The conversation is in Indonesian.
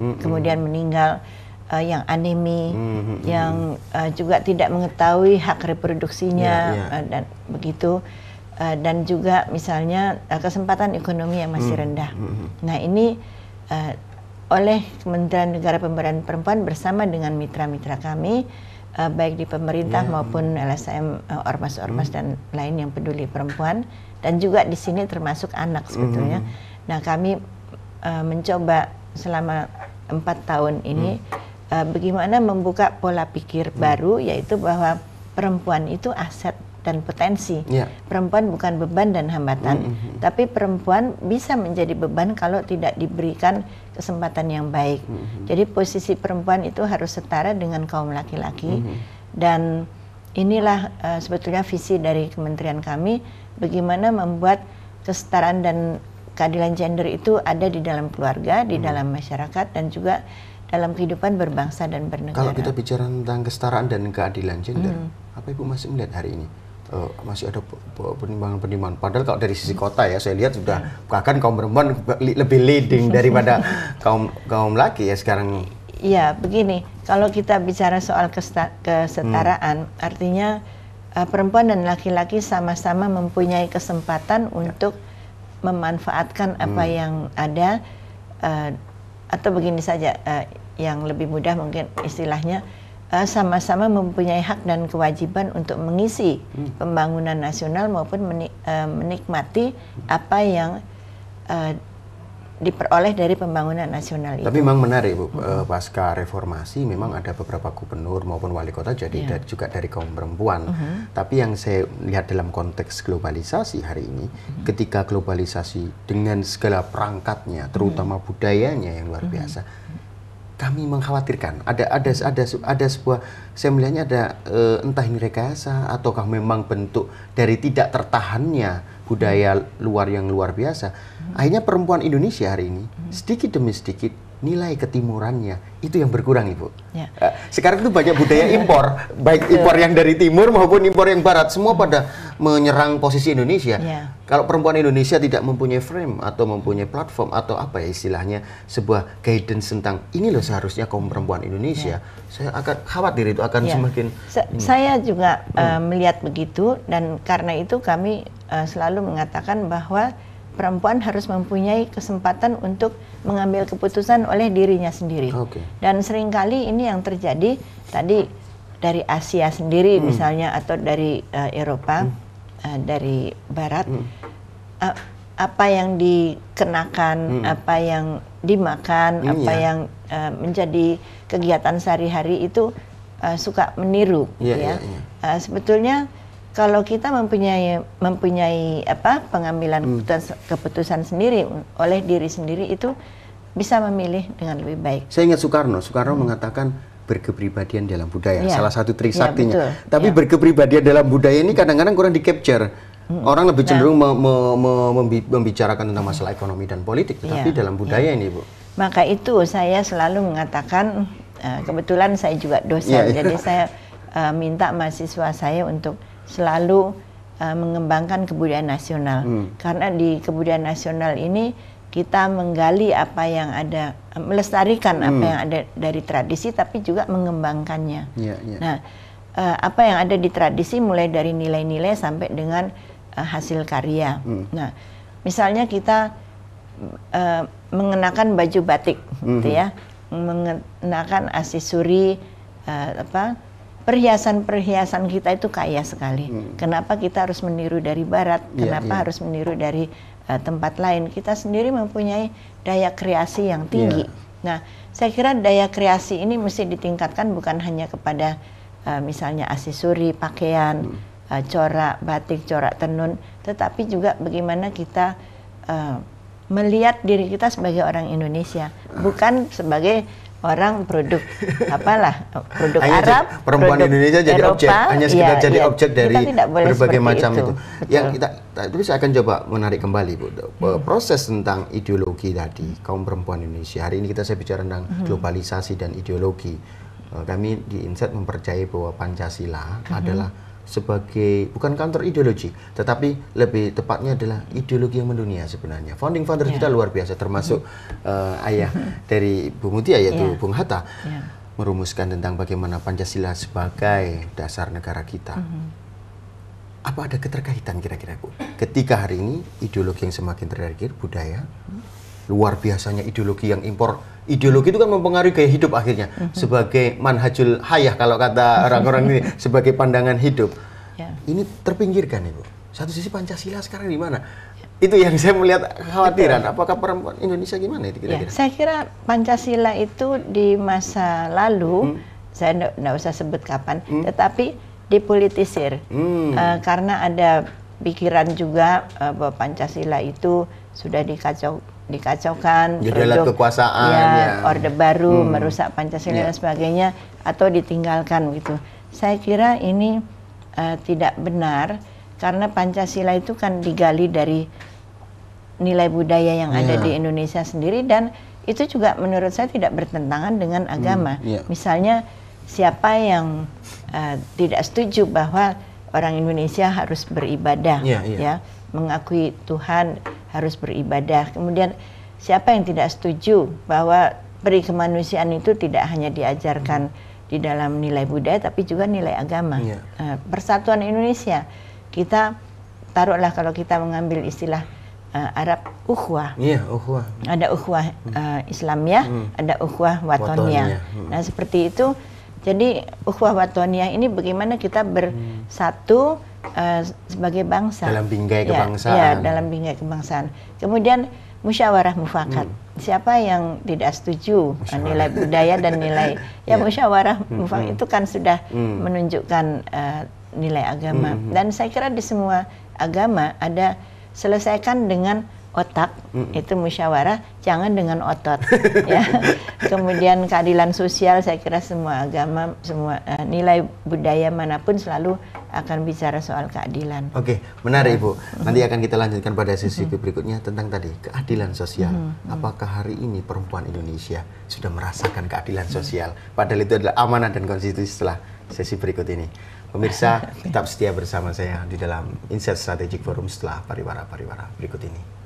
kemudian meninggal, yang anemi, yang juga tidak mengetahui hak reproduksinya, dan begitu, dan juga misalnya kesempatan ekonomi yang masih rendah. Nah ini oleh Kementerian Negara Pemberdayaan Perempuan bersama dengan mitra-mitra kami, baik di pemerintah maupun LSM, ormas-ormas dan lain yang peduli perempuan, dan juga di sini termasuk anak sebetulnya. Nah kami mencoba selama 4 tahun ini bagaimana membuka pola pikir baru, yaitu bahwa perempuan itu aset dan potensi. Perempuan bukan beban dan hambatan, tapi perempuan bisa menjadi beban kalau tidak diberikan kesempatan yang baik. Jadi posisi perempuan itu harus setara dengan kaum laki-laki, dan inilah sebetulnya visi dari kementerian kami, bagaimana membuat kesetaraan dan keadilan gender itu ada di dalam keluarga, di dalam masyarakat, dan juga dalam kehidupan berbangsa dan bernegara. Kalau kita bicara tentang kesetaraan dan keadilan gender, apa Ibu masih melihat hari ini masih ada penimbangan-penimbangan? Padahal kalau dari sisi kota ya, saya lihat sudah bahkan kaum perempuan lebih leading daripada kaum laki ya sekarang. Iya, begini, kalau kita bicara soal kesetaraan, artinya perempuan dan laki-laki sama-sama mempunyai kesempatan untuk memanfaatkan apa yang ada. Atau begini saja, yang lebih mudah mungkin istilahnya, sama-sama mempunyai hak dan kewajiban untuk mengisi pembangunan nasional maupun menikmati apa yang diperoleh dari pembangunan nasional itu. Tapi memang menarik Bu, pasca reformasi memang ada beberapa gubernur maupun wali kota jadi juga dari kaum perempuan. Tapi yang saya lihat dalam konteks globalisasi hari ini, ketika globalisasi dengan segala perangkatnya, terutama budayanya yang luar biasa, kami mengkhawatirkan ada sebuah, saya melihatnya ada entah ini rekayasa ataukah memang bentuk dari tidak tertahannya budaya luar yang luar biasa. Akhirnya perempuan Indonesia hari ini sedikit demi sedikit nilai ketimurannya itu yang berkurang Ibu. Sekarang itu banyak budaya impor, baik impor yang dari timur maupun impor yang barat, semua pada menyerang posisi Indonesia. Kalau perempuan Indonesia tidak mempunyai frame atau mempunyai platform atau apa ya istilahnya, sebuah guidance tentang ini loh seharusnya kaum perempuan Indonesia, saya akan khawatir itu akan semakin. Saya juga melihat begitu, dan karena itu kami selalu mengatakan bahwa perempuan harus mempunyai kesempatan untuk mengambil keputusan oleh dirinya sendiri. Dan seringkali ini yang terjadi tadi dari Asia sendiri misalnya, atau dari Eropa, dari Barat, apa yang dikenakan, apa yang dimakan, apa yang menjadi kegiatan sehari-hari itu suka meniru. Sebetulnya kalau kita mempunyai apa pengambilan keputusan sendiri oleh diri sendiri, itu bisa memilih dengan lebih baik. Saya ingat Soekarno mengatakan berkepribadian dalam budaya, salah satu trisaktinya. Tapi berkepribadian dalam budaya ini kadang-kadang kurang di capture. Orang lebih cenderung membicarakan tentang masalah ekonomi dan politik, tetapi dalam budaya ini Bu. Maka itu saya selalu mengatakan, kebetulan saya juga dosen, jadi saya minta mahasiswa saya untuk selalu mengembangkan kebudayaan nasional, karena di kebudayaan nasional ini kita menggali apa yang ada, melestarikan apa yang ada dari tradisi, tapi juga mengembangkannya. Nah, apa yang ada di tradisi mulai dari nilai-nilai sampai dengan hasil karya. Nah, misalnya kita mengenakan baju batik, gitu ya, mengenakan aksesori, perhiasan-perhiasan kita itu kaya sekali. Kenapa kita harus meniru dari Barat? Kenapa harus meniru dari tempat lain? Kita sendiri mempunyai daya kreasi yang tinggi. Nah, saya kira daya kreasi ini mesti ditingkatkan, bukan hanya kepada misalnya aksesori, pakaian, corak batik, corak tenun, tetapi juga bagaimana kita melihat diri kita sebagai orang Indonesia, bukan sebagai orang produk apalah, produk hanya Arab, perempuan produk Indonesia jadi Eropa, objek, hanya sekedar jadi objek dari berbagai macam itu. Yang kita, tapi saya akan coba menarik kembali Bu, proses tentang ideologi tadi kaum perempuan Indonesia. Hari ini kita saya bicara tentang globalisasi dan ideologi. Kami di INSIDe mempercayai bahwa Pancasila adalah sebagai bukan counter ideologi, tetapi lebih tepatnya adalah ideologi yang mendunia sebenarnya. Founding father kita luar biasa, termasuk ayah dari Ibu Mutia, yaitu Bung Hatta, merumuskan tentang bagaimana Pancasila sebagai dasar negara kita. Apa ada keterkaitan kira-kira, Bu? Ketika hari ini ideologi yang semakin terkait budaya, luar biasanya ideologi yang impor. Ideologi itu kan mempengaruhi gaya hidup akhirnya, sebagai manhajul hayah kalau kata orang-orang ini, sebagai pandangan hidup. Ini terpinggirkan, Ibu. Satu sisi Pancasila sekarang di mana? Itu yang saya melihat khawatiran. Apakah perempuan Indonesia gimana itu kira-kira? Saya kira Pancasila itu di masa lalu, saya nggak usah sebut kapan, tetapi dipolitisir. Karena ada pikiran juga bahwa Pancasila itu sudah dikacaukan, jadi produk kekuasaan, Orde Baru merusak Pancasila dan sebagainya, atau ditinggalkan gitu. Saya kira ini tidak benar, karena Pancasila itu kan digali dari nilai budaya yang ada di Indonesia sendiri, dan itu juga menurut saya tidak bertentangan dengan agama. Misalnya siapa yang tidak setuju bahwa orang Indonesia harus beribadah, mengakui Tuhan harus beribadah. Kemudian siapa yang tidak setuju bahwa peri kemanusiaan itu tidak hanya diajarkan di dalam nilai budaya, tapi juga nilai agama. Persatuan Indonesia, kita taruhlah kalau kita mengambil istilah Arab, ukhuwah. Ada ukhuwah Islamiyah, ada ukhuwah Watoniyah. Nah, seperti itu. Jadi ukhuwah Watoniyah ini bagaimana kita bersatu sebagai bangsa, dalam bingkai kebangsaan. Dalam bingkai kebangsaan. Kemudian musyawarah mufakat. Siapa yang tidak setuju nilai budaya dan nilai musyawarah mufakat itu kan sudah menunjukkan nilai agama. Dan saya kira di semua agama ada selesaikan dengan otak, itu musyawarah, jangan dengan otot. Kemudian keadilan sosial, saya kira semua agama, semua nilai budaya manapun selalu akan bicara soal keadilan. Oke, menarik, Ibu. Nanti akan kita lanjutkan pada sesi berikutnya tentang tadi keadilan sosial. Apakah hari ini perempuan Indonesia sudah merasakan keadilan sosial? Padahal itu adalah amanah dan konstitusi. Setelah sesi berikut ini, pemirsa tetap setia bersama saya di dalam INSIDe Strategic Forum setelah pariwara-pariwara berikut ini.